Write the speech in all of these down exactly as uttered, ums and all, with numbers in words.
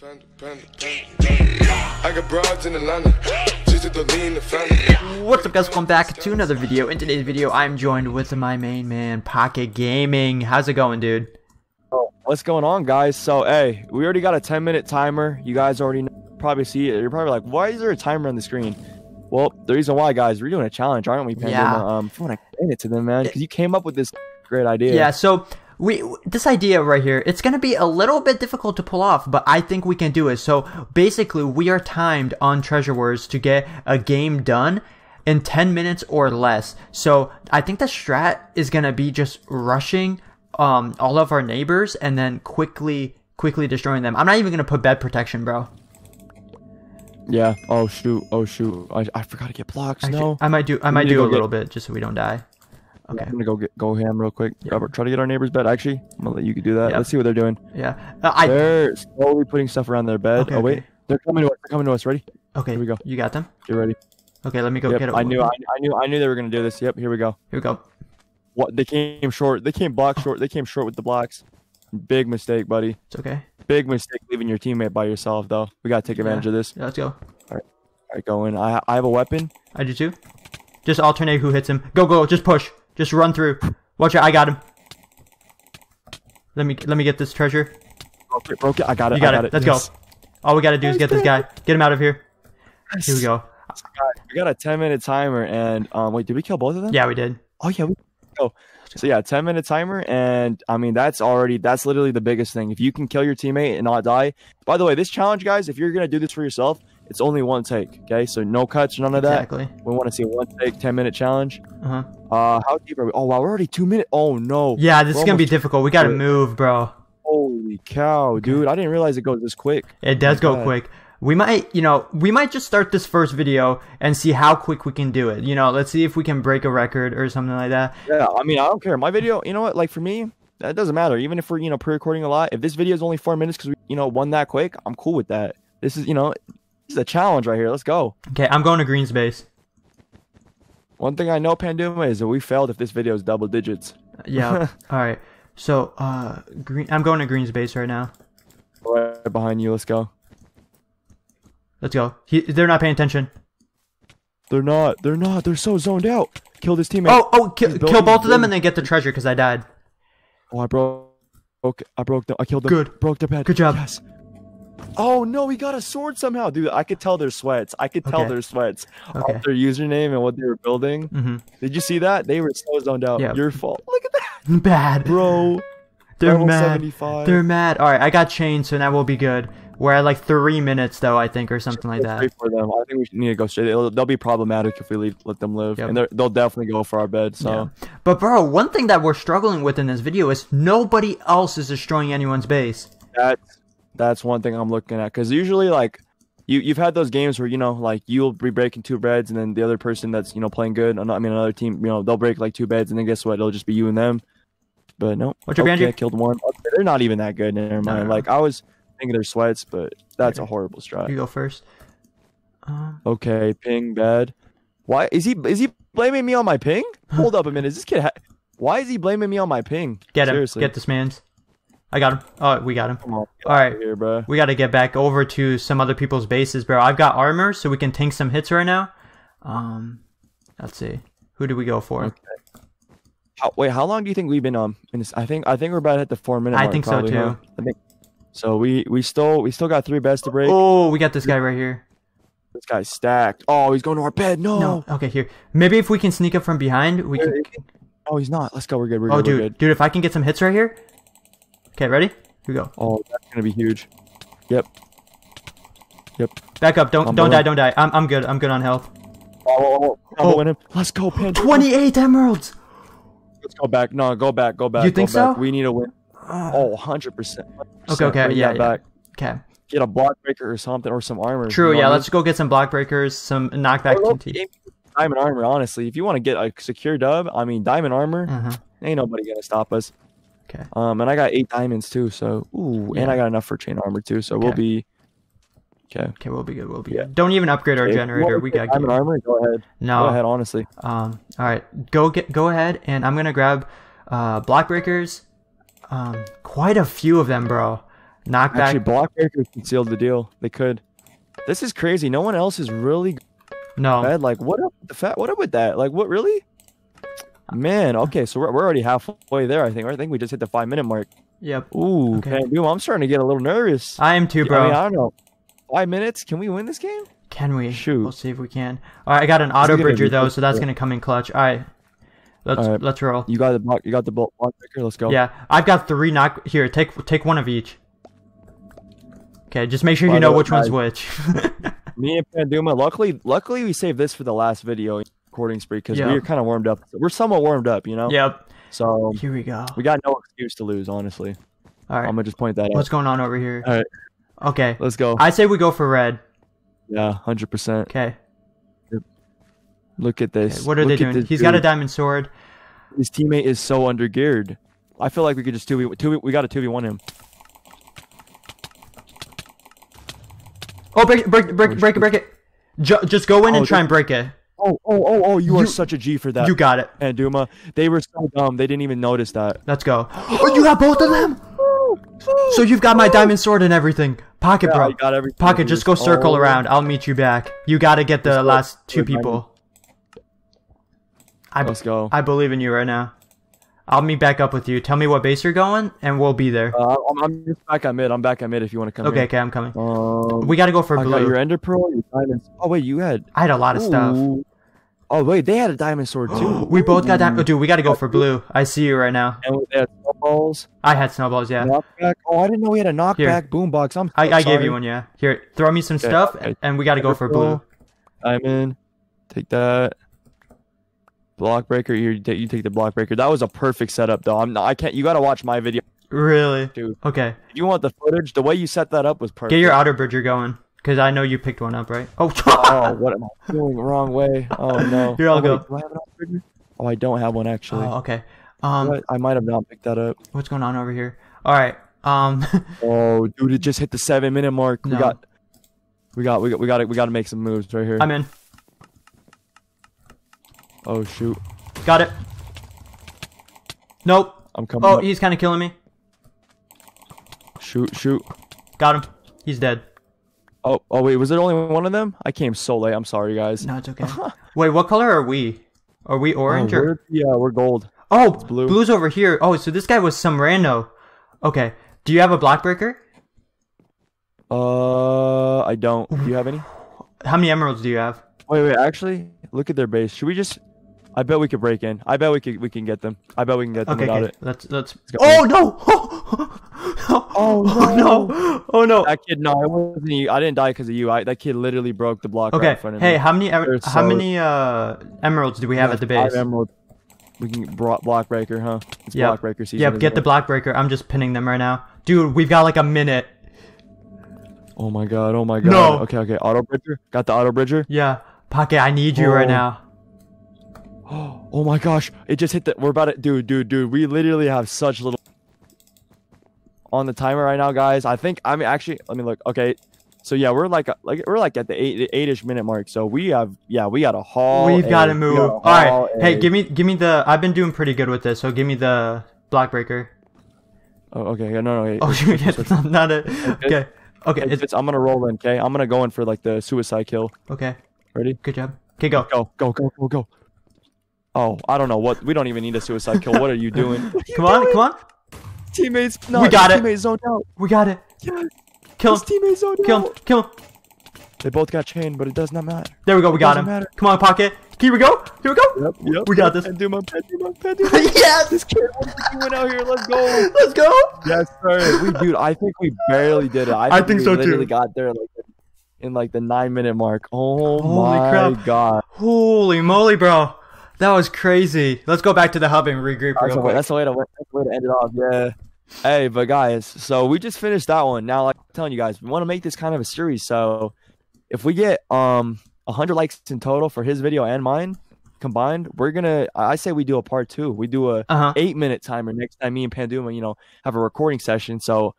Panda, panda, panda. I got broads in Atlanta, just at the lean the family. What's up guys, welcome back to another video. In today's video, I'm joined with my main man, Pocket Gaming. How's it going, dude? Oh, what's going on, guys? So, hey, we already got a ten minute timer. You guys already know, probably see it. You're probably like, why is there a timer on the screen? Well, the reason why, guys, we're doing a challenge, aren't we, Panduma? Yeah. Um, if you want to explain it to them, man, because you came up with this great idea. Yeah, so... We, this idea right here, it's going to be a little bit difficult to pull off, but I think we can do it. So basically, we are timed on Treasure Wars to get a game done in ten minutes or less. So I think the strat is going to be just rushing um, all of our neighbors and then quickly, quickly destroying them. I'm not even going to put bed protection, bro. Yeah. Oh, shoot. Oh, shoot. I, I forgot to get blocks. Actually, no. I might do, I might do a little bit just so we don't die. Okay. I'm gonna go get, go ham real quick. Yep. Robert, try to get our neighbor's bed. Actually, I'm gonna let you do that. Yep. Let's see what they're doing. Yeah, uh, I... they're slowly putting stuff around their bed. Okay, oh wait, okay. They're coming to us. They're coming to us. Ready? Okay. Here we go. You got them. Get ready. Okay, let me go yep. get it. I knew, I knew, I knew they were gonna do this. Yep. Here we go. Here we go. What? They came short. They came block short. They came short with the blocks. Big mistake, buddy. It's okay. Big mistake leaving your teammate by yourself, though. We gotta take advantage yeah. of this. Yeah, let's go. All right. All right, go in. I I have a weapon. I do too. Just alternate who hits him. Go go. Just push. Just run through. Watch out! I got him. Let me let me get this treasure. Broke it, broke it. I got it. You got, I got it. it. Let's yes. go. All we gotta do is get this guy. Get him out of here. Here we go. We got a ten minute timer, and um, wait, did we kill both of them? Yeah, we did. Oh yeah. We oh. So yeah, ten minute timer, and I mean that's already that's literally the biggest thing. If you can kill your teammate and not die. By the way, this challenge, guys, if you're gonna do this for yourself, it's only one take, okay? So no cuts, none of that. Exactly. We want to see a one take, ten minute challenge. Uh-huh. Uh, how deep are we? Oh, wow, we're already two minutes. Oh, no. Yeah, this we're is going to be difficult. We got to move, bro. Holy cow, okay. dude. I didn't realize it goes this quick. It does oh go God. quick. We might, you know, we might just start this first video and see how quick we can do it. You know, let's see if we can break a record or something like that. Yeah, I mean, I don't care. My video, you know what? Like, for me, that doesn't matter. Even if we're, you know, pre-recording a lot, if this video is only four minutes because we, you know, won that quick, I'm cool with that. This is, you know... This is a challenge right here. Let's go. Okay, I'm going to green space. One thing I know, Panduma, is that we failed if this video is double digits. Yeah. All right. So, uh, green. I'm going to green space right now. Right behind you. Let's go. Let's go. He, they're not paying attention. They're not. They're not. They're so zoned out. Kill this teammate. Oh, oh, kill, kill both of them and then get the treasure because I died. Oh, I broke. Okay, I broke them. I killed them. Good. Broke their head. Good job. Yes. Oh no, he got a sword somehow, dude. I could tell their sweats. I could tell okay. their sweats. Okay. Off their username and what they were building. Mm-hmm. Did you see that? They were so zoned out. Yep. Your fault. Look at that. Bad, bro. They're mad. They're mad. All right, I got chained, so now we'll be good. We're at like three minutes though, I think, or something like that. For them. I think we need to go straight. It'll, they'll be problematic if we leave, let them live, yep. and they'll definitely go for our bed. So, yeah. But bro, one thing that we're struggling with in this video is nobody else is destroying anyone's base. That's That's one thing I'm looking at, because usually, like, you, you've had those games where, you know, like, you'll be breaking two beds, and then the other person that's, you know, playing good, I mean, another team, you know, they'll break, like, two beds, and then guess what? It'll just be you and them. But, no. What's your okay, I killed one. Okay, they're not even that good, never mind. No. Like, I was thinking their sweats, but that's okay. a horrible strat. You go first. Uh... Okay, ping, bed. Why? Is he is he blaming me on my ping? Hold up a minute. Is this kid... Ha Why is he blaming me on my ping? Get him. Seriously. Get this man's. I got him. Oh, we got him. Come on, All right. Here, bro. We got to get back over to some other people's bases, bro. I've got armor, so we can tank some hits right now. Um, let's see. Who do we go for? Okay. How, wait, how long do you think we've been on? In this, I think I think we're about at the four minute. I mark, think probably, so too. Huh? I think so. We we still we still got three beds to break. Oh, we got this guy right here. This guy's stacked. Oh, he's going to our bed. No. no. Okay, here. Maybe if we can sneak up from behind, we can. Oh, he's not. Let's go. We're good. We're oh, good. dude, we're good. dude, if I can get some hits right here. Okay, ready? Here we go. Oh, that's gonna be huge. Yep. Yep. Back up. Don't I'm don't die. Don't die. I'm I'm good. I'm good on health. Oh, oh, oh. Him. Let's go, Panduma. twenty-eight emeralds. Let's go back. No, go back. Go back. You go think back. so? We need a win. Oh, one hundred percent. Okay. Okay. Bring yeah. yeah. Back. Okay. Get a block breaker or something, or some armor. True. You know yeah. I mean? Let's go get some block breakers, some knockback. Diamond armor. Honestly, if you want to get a secure dub, I mean, diamond armor. Uh-huh. Ain't nobody gonna stop us. Okay. Um, and I got eight diamonds too, so ooh, yeah. and I got enough for chain armor too, so okay. we'll be okay. Okay, we'll be good. We'll be yeah. good. Don't even upgrade our okay. generator. We got diamond armor. Go ahead. No, go ahead. Honestly. Um. All right. Go get. Go ahead, and I'm gonna grab, uh, block breakers. Um, quite a few of them, bro. Knockback. Actually, block breakers sealed the deal. They could. This is crazy. No one else is really. No. Bad. Like, what up with the fat? What up with that? Like, what really? Man. Okay, so we're we're already halfway there. I think. I think we just hit the five minute mark. Yep. Ooh. Okay. Dude, I'm starting to get a little nervous. I am too, bro. I mean, I don't know. Five minutes? Can we win this game? Can we? Shoot. We'll see if we can. All right, I got an auto bridger though, so that's gonna come in clutch. All right. Let's right. let's roll. You got the block. You got the block breaker. Let's go. Yeah, I've got three knock. Here, take take one of each. Okay, just make sure By you know way, which one's I, which. Me and Panduma. Luckily, luckily we saved this for the last video recording spree because yep. we were kind of warmed up. We're somewhat warmed up, you know. Yep. So here we go. We got no excuse to lose, honestly. All right. I'm gonna just point that out. What's going on over here? All right. Okay. Let's go. I say we go for red. Yeah, hundred percent. Okay. Look at this. Okay, what are Look they doing? He's dude. got a diamond sword. His teammate is so undergeared. I feel like we could just two v two. We got a two v one him. Oh, break it, break it, break it, break it, break it. Ju just go in oh, and try and break it. Oh, oh, oh, oh, you, you are such a G for that. You got it. And Panduma, they were so dumb. They didn't even notice that. Let's go. Oh, you got both of them? So you've got my diamond sword and everything. Pocket, yeah, bro. I got everything Pocket, just go circle oh, around. I'll meet you back. You got to get the last two people. I Let's go. I believe in you right now. I'll meet back up with you. Tell me what base you're going, and we'll be there. Uh, I'm, I'm back at mid. I'm back at mid if you want to come Okay, here. okay, I'm coming. Um, we got to go for I blue. I got your ender pearl, your diamonds. Oh, wait, you had... I had a lot of Ooh. stuff. Oh, wait, they had a diamond sword, too. we both got diamond... Dude, we got to go for blue. I see you right now. And they had snowballs. I had snowballs, yeah. Knockback. Oh, I didn't know we had a knockback boombox. I'm I, I gave you one, yeah. Here, throw me some okay. stuff, and, and we got to go for blue. Diamond. Take that. Block breaker, you take you take the block breaker. That was a perfect setup, though. I'm not. I can't. You gotta watch my video. Really? Dude. Okay. If you want the footage? The way you set that up was perfect. Get your outer bridger going, cause I know you picked one up, right? Oh. Oh, what am I doing? Wrong way. Oh no. Here I'll oh, go. Wait, do I have an outer bridger? Oh, I don't have one actually. Oh, okay. Um, what? I might have not picked that up. What's going on over here? All right. Um. Oh, dude, it just hit the seven minute mark. No. We got. We got. We got. We got it. We got to make some moves right here. I'm in. Oh, shoot. Got it. Nope. I'm coming. Oh, up. He's kind of killing me. Shoot, shoot. Got him. He's dead. Oh, oh, wait. Was it only one of them? I came so late. I'm sorry, guys. No, it's okay. Wait, what color are we? Are we orange? Oh, or... we're, yeah, we're gold. Oh, it's blue. Blue's over here. Oh, so this guy was some rando. Okay. Do you have a block breaker? Uh, I don't. Do you have any? How many emeralds do you have? Wait, wait. Actually, look at their base. Should we just... I bet we could break in. I bet we could we can get them. I bet we can get them okay, without okay. it. Let's let's. let's go. Oh no! Oh no! Oh no! Oh no! That kid, no, I wasn't. I didn't die because of you. I, that kid literally broke the block. Okay. Right in front of hey, me. how many emer how so, many uh emeralds do we have yeah, at the base? Five emeralds. We can block breaker, huh? It's yep. block breaker season. Yep. Get the block breaker. I'm just pinning them right now, dude. We've got like a minute. Oh my god! Oh my god! No. Okay, okay. Auto bridger. Got the auto bridger. Yeah. Pocket, I need you oh. right now. Oh my gosh, it just hit the. We're about to. Dude, dude, dude. We literally have such little. On the timer right now, guys. I think. I mean, actually, let me look. Okay. So, yeah, we're like like we're like at the eight, eight-ish minute mark. So, we have. Yeah, we got a haul. We've got to move. Gotta All right. A. Hey, give me give me the. I've been doing pretty good with this. So, give me the block breaker. Oh, okay. No, no. Wait. Oh, shoot. Yeah, that's not it. Okay. Okay. It's, it's, I'm going to roll in, okay? I'm going to go in for like the suicide kill. Okay. Ready? Good job. Okay, go. Go, go, go, go, go. Oh, I don't know what. We don't even need a suicide kill. What are you doing? Are you come doing? on, come on. Teammates. No, we got it. Teammates zoned out. We got it. Yeah. Kill him. Teammates zoned kill him. Kill him. They both got chained, but it does not matter. There we go. We it got him. Matter. Come on, Pocket. Here we go. Here we go. Yep, yep. We got this. Panduma, Panduma, Panduma. Yes. This kid went out here. Let's go. Let's go. Yes, sir. We, dude, I think we barely did it. I think, I think we so, literally too. got there like in like the nine minute mark. Oh, Holy my crap. God. Holy moly, bro. That was crazy. Let's go back to the hub and regroup that's real quick. That's the way to that's the way to end it off. Yeah. Hey, but guys, so we just finished that one. Now, like I'm telling you guys, we want to make this kind of a series. So if we get um one hundred likes in total for his video and mine combined, we're gonna. I say we do a part two. We do a uh-huh. eight minute timer next time. Me and Panduma, you know, have a recording session. So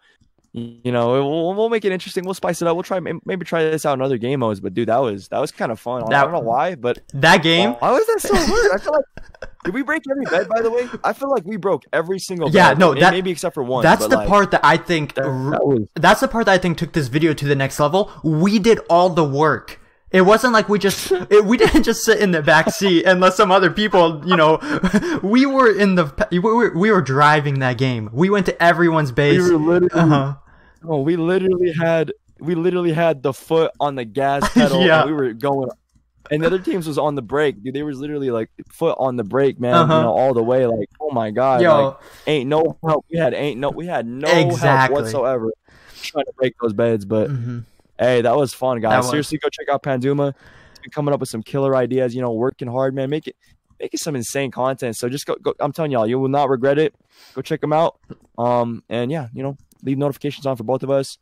you know, we'll, we'll make it interesting. We'll spice it up. We'll try maybe try this out in other game modes. But dude, that was that was kind of fun. That, I don't know why, but that game. Why was that so weird? I feel like. Did we break every bed, by the way? I feel like we broke every single yeah, bed. Yeah, no, that, maybe except for one. That's the like, part that I think that, that was, that's the part that I think took this video to the next level. We did all the work. It wasn't like we just it, we didn't just sit in the back seat and let some other people, you know, we were in the we were, we were driving that game. We went to everyone's base. We were literally, uh-huh. Oh, we literally had we literally had the foot on the gas pedal. Yeah. And we were going. And the other teams was on the brake, dude. They was literally like foot on the brake, man. Uh-huh. You know, all the way. Like, oh my god, yo, like, ain't no help. We had ain't no, we had no exactly. help whatsoever trying to break those beds. But mm-hmm. hey, that was fun, guys. Was. Seriously, go check out Panduma. It's been coming up with some killer ideas. You know, working hard, man. Make it, make it some insane content. So just go. go I'm telling y'all, you will not regret it. Go check them out. Um, and yeah, you know, leave notifications on for both of us.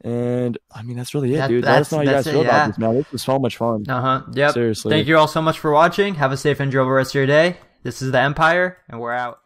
And I mean, that's really it, that, dude. Let us know how you guys feel yeah. about this, man. This was so much fun. Uh huh. Yep. Seriously. Thank you all so much for watching. Have a safe and enjoyable rest of your day. This is the Empire, and we're out.